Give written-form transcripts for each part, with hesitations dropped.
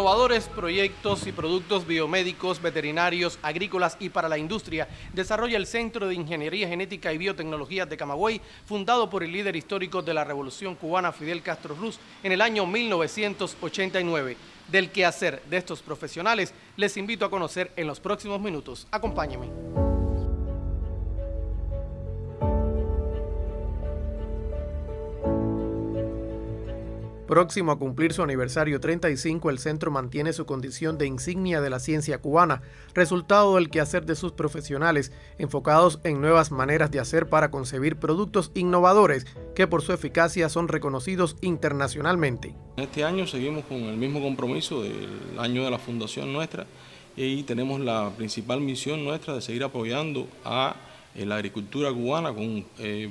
Innovadores proyectos y productos biomédicos, veterinarios, agrícolas y para la industria desarrolla el Centro de Ingeniería Genética y Biotecnología de Camagüey, fundado por el líder histórico de la Revolución Cubana Fidel Castro Ruz en el año 1989. Del quehacer de estos profesionales les invito a conocer en los próximos minutos. Acompáñenme. Próximo a cumplir su aniversario 35, el centro mantiene su condición de insignia de la ciencia cubana, resultado del quehacer de sus profesionales, enfocados en nuevas maneras de hacer para concebir productos innovadores que por su eficacia son reconocidos internacionalmente. Este año seguimos con el mismo compromiso del año de la fundación nuestra y tenemos la principal misión nuestra de seguir apoyando a la agricultura cubana con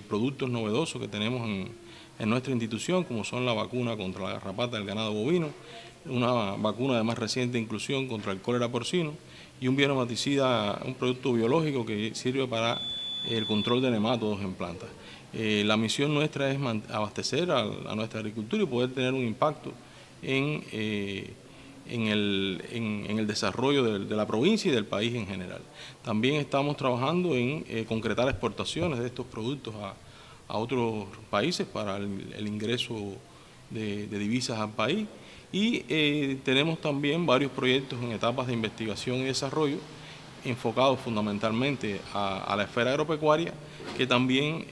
productos novedosos que tenemos en nuestra institución, como son la vacuna contra la garrapata del ganado bovino, una vacuna de más reciente inclusión contra el cólera porcino y un biomaticida, un producto biológico que sirve para el control de nematodos en plantas. La misión nuestra es abastecer a nuestra agricultura y poder tener un impacto en el desarrollo de la provincia y del país en general. También estamos trabajando en concretar exportaciones de estos productos a otros países para el ingreso de divisas al país y tenemos también varios proyectos en etapas de investigación y desarrollo enfocados fundamentalmente a la esfera agropecuaria que también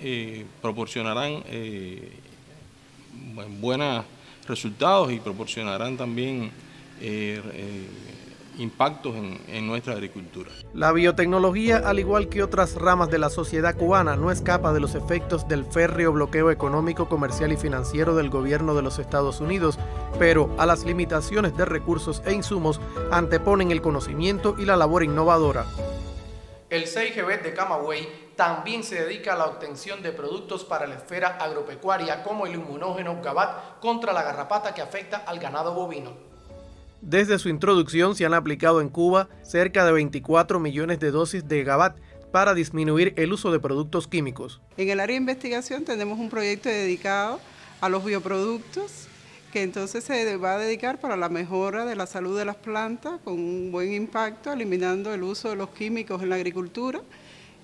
proporcionarán buenos resultados y proporcionarán también impactos en nuestra agricultura. La biotecnología, al igual que otras ramas de la sociedad cubana, no escapa de los efectos del férreo bloqueo económico, comercial y financiero del gobierno de los Estados Unidos, pero a las limitaciones de recursos e insumos anteponen el conocimiento y la labor innovadora. El CIGB de Camagüey también se dedica a la obtención de productos para la esfera agropecuaria como el inmunógeno GABAT contra la garrapata que afecta al ganado bovino. Desde su introducción se han aplicado en Cuba cerca de 24 millones de dosis de GABAT para disminuir el uso de productos químicos. En el área de investigación tenemos un proyecto dedicado a los bioproductos que entonces se va a dedicar para la mejora de la salud de las plantas con un buen impacto, eliminando el uso de los químicos en la agricultura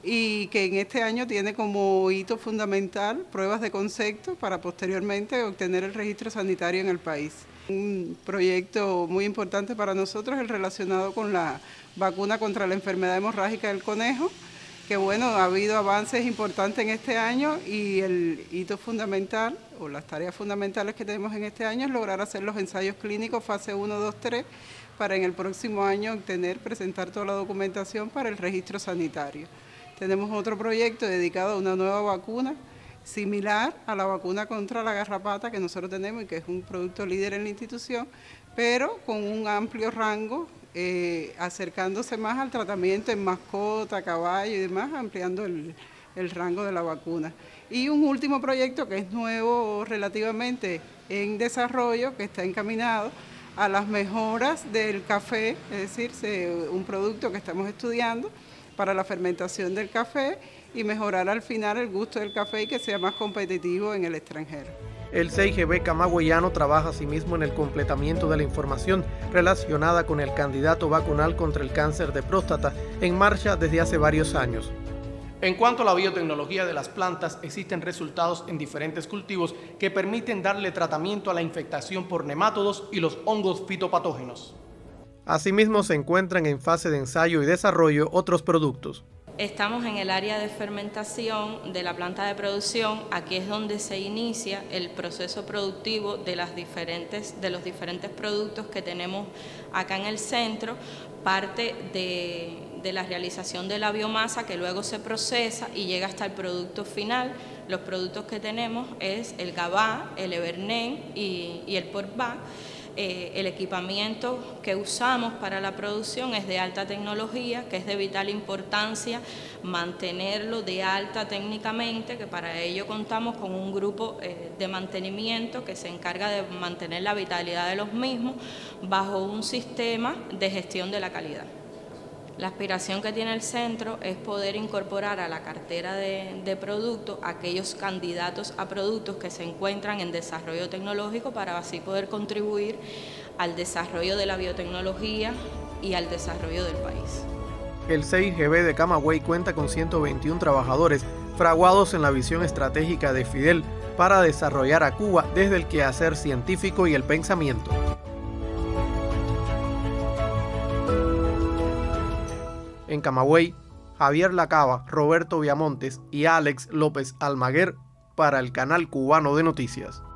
y que en este año tiene como hito fundamental pruebas de concepto para posteriormente obtener el registro sanitario en el país. Un proyecto muy importante para nosotros es el relacionado con la vacuna contra la enfermedad hemorrágica del conejo, que bueno, ha habido avances importantes en este año y el hito fundamental o las tareas fundamentales que tenemos en este año es lograr hacer los ensayos clínicos fase 1, 2, 3 para en el próximo año presentar toda la documentación para el registro sanitario. Tenemos otro proyecto dedicado a una nueva vacuna similar a la vacuna contra la garrapata que nosotros tenemos y que es un producto líder en la institución, pero con un amplio rango, acercándose más al tratamiento en mascota, caballo y demás, ampliando el rango de la vacuna. Y un último proyecto que es nuevo relativamente en desarrollo, que está encaminado a las mejoras del café, es decir, un producto que estamos estudiando para la fermentación del café y mejorar al final el gusto del café y que sea más competitivo en el extranjero. El CIGB camagüeyano trabaja asimismo en el completamiento de la información relacionada con el candidato vacunal contra el cáncer de próstata, en marcha desde hace varios años. En cuanto a la biotecnología de las plantas, existen resultados en diferentes cultivos que permiten darle tratamiento a la infectación por nemátodos y los hongos fitopatógenos. Asimismo, se encuentran en fase de ensayo y desarrollo otros productos. Estamos en el área de fermentación de la planta de producción. Aquí es donde se inicia el proceso productivo de los diferentes productos que tenemos acá en el centro, parte de la realización de la biomasa que luego se procesa y llega hasta el producto final. Los productos que tenemos es el GABA, el Evernem y el porbá. El equipamiento que usamos para la producción es de alta tecnología, que es de vital importancia mantenerlo de alta técnicamente, que para ello contamos con un grupo de mantenimiento que se encarga de mantener la vitalidad de los mismos bajo un sistema de gestión de la calidad. La aspiración que tiene el centro es poder incorporar a la cartera de productos aquellos candidatos a productos que se encuentran en desarrollo tecnológico para así poder contribuir al desarrollo de la biotecnología y al desarrollo del país. El CIGB de Camagüey cuenta con 121 trabajadores fraguados en la visión estratégica de Fidel para desarrollar a Cuba desde el quehacer científico y el pensamiento. En Camagüey, Javier Lacaba, Roberto Viamontes y Alex López Almaguer para el Canal Cubano de Noticias.